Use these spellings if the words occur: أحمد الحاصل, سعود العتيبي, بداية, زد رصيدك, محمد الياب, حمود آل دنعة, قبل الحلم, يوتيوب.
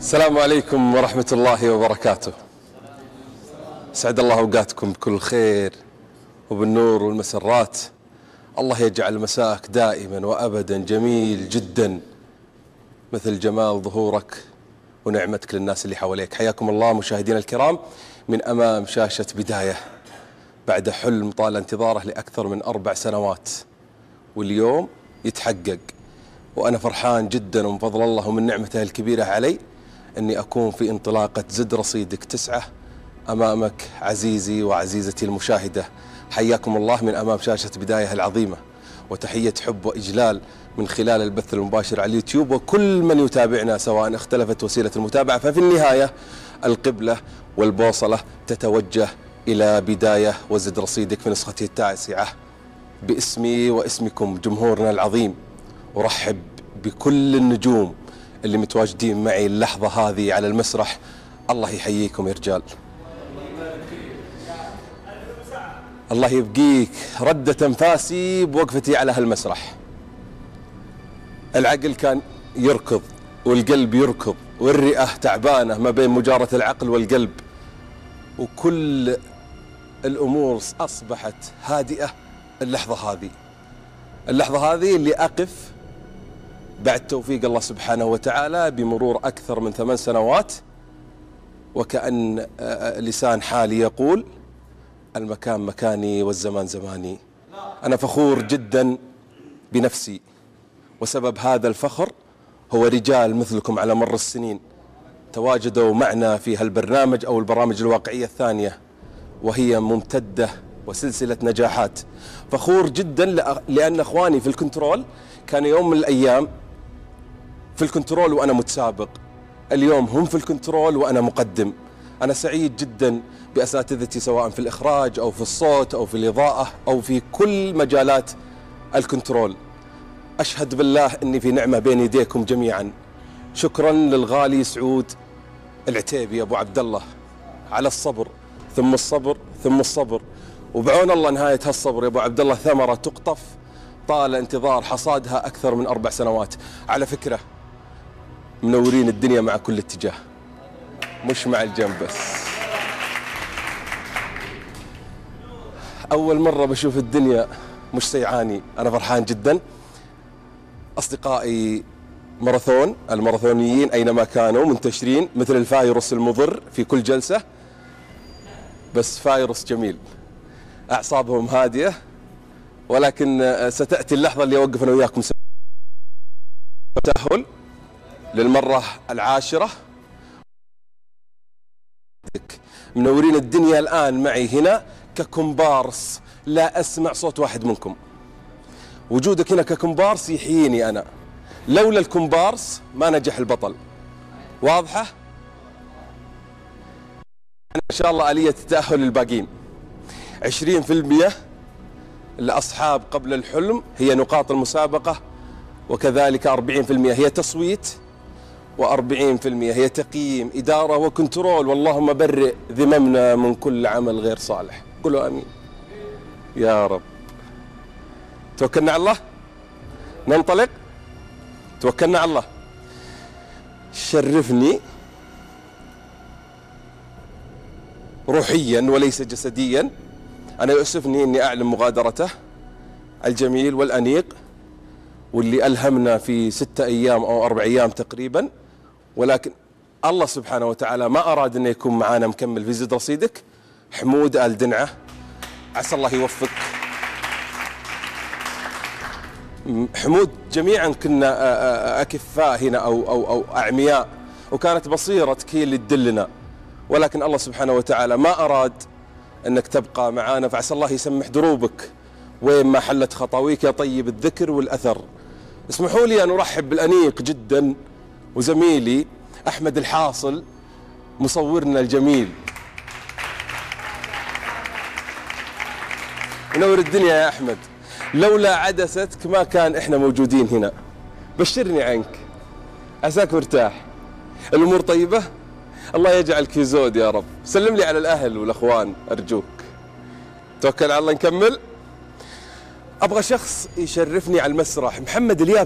السلام عليكم ورحمة الله وبركاته. سعد الله أوقاتكم بكل خير وبالنور والمسرات. الله يجعل مساءك دائما وأبدا جميل جدا مثل جمال ظهورك ونعمتك للناس اللي حواليك. حياكم الله مشاهدينا الكرام من أمام شاشة بداية بعد حلم طال انتظاره لأكثر من 4 سنوات، واليوم يتحقق، وأنا فرحان جدا ومن فضل الله ومن نعمته الكبيرة علي أني أكون في انطلاقة زد رصيدك 9 أمامك عزيزي وعزيزتي المشاهدة. حياكم الله من أمام شاشة بداية العظيمة، وتحية حب وإجلال من خلال البث المباشر على اليوتيوب وكل من يتابعنا سواء اختلفت وسيلة المتابعة، ففي النهاية القبلة والبوصلة تتوجه إلى بداية وزد رصيدك في نسخته 9 باسمي واسمكم جمهورنا العظيم. أرحب بكل النجوم اللي متواجدين معي اللحظة هذه على المسرح. الله يحييكم يا رجال، الله يبقيك. ردت أنفاسي بوقفتي على هالمسرح. العقل كان يركض والقلب يركض والرئة تعبانة ما بين مجارة العقل والقلب، وكل الأمور أصبحت هادئة. اللحظة هذه اللي أقف بعد توفيق الله سبحانه وتعالى بمرور أكثر من 8 سنوات، وكأن لسان حالي يقول المكان مكاني والزمان زماني. أنا فخور جدا بنفسي، وسبب هذا الفخر هو رجال مثلكم على مر السنين تواجدوا معنا في هالبرنامج أو البرامج الواقعية الثانية، وهي ممتدة وسلسلة نجاحات. فخور جدا لأن أخواني في الكنترول كان يوم من الأيام في الكنترول وأنا متسابق، اليوم هم في الكنترول وأنا مقدم. أنا سعيد جدا بأساتذتي سواء في الإخراج أو في الصوت أو في الإضاءة أو في كل مجالات الكنترول. أشهد بالله أني في نعمة بين يديكم جميعا. شكرا للغالي سعود العتيبي أبو عبد الله على الصبر ثم الصبر ثم الصبر، وبعون الله نهاية هالصبر يا أبو عبد الله ثمرة تقطف طال انتظار حصادها أكثر من 4 سنوات. على فكرة منورين الدنيا مع كل اتجاه، مش مع الجنب بس. أول مرة بشوف الدنيا مش سيعاني. أنا فرحان جدا. أصدقائي ماراثون الماراثونيين أينما كانوا منتشرين مثل الفايروس المضر في كل جلسة، بس فايروس جميل. أعصابهم هادية، ولكن ستأتي اللحظة اللي أوقف أنا وياكم تأهل للمرة 10. منورين الدنيا الآن معي هنا ككمبارس. لا أسمع صوت واحد منكم. وجودك هنا ككمبارس يحييني أنا. لولا الكمبارس ما نجح البطل. واضحة؟ إن شاء الله آلية التأهل للباقين 20% لأصحاب قبل الحلم هي نقاط المسابقة، وكذلك 40% هي تصويت، و40% هي تقييم إدارة وكنترول. واللهم برئ ذممنا من كل عمل غير صالح. قولوا آمين يا رب. توكلنا على الله، ننطلق. توكلنا على الله. شرفني روحيا وليس جسديا. أنا يؤسفني أني أعلم مغادرته الجميل والأنيق واللي ألهمنا في 6 أيام أو 4 أيام تقريبا، ولكن الله سبحانه وتعالى ما أراد أن يكون معانا مكمل في زد رصيدك. حمود آل دنعة، عسى الله يوفق حمود. جميعا كنا أكفاء هنا أو أعمياء، وكانت بصيرتك هي اللي تدلنا، ولكن الله سبحانه وتعالى ما أراد أنك تبقى معانا، فعسى الله يسمح دروبك وين ما حلت خطاويك يا طيب الذكر والأثر. اسمحوا لي أن أرحب بالأنيق جدا وزميلي أحمد الحاصل مصورنا الجميل. منور الدنيا يا أحمد. لولا عدستك ما كان إحنا موجودين هنا. بشرني عنك، عساك مرتاح، الأمور طيبة. الله يجعلك في زود يا رب. سلم لي على الأهل والأخوان أرجوك. توكل على الله، نكمل. أبغى شخص يشرفني على المسرح. محمد الياب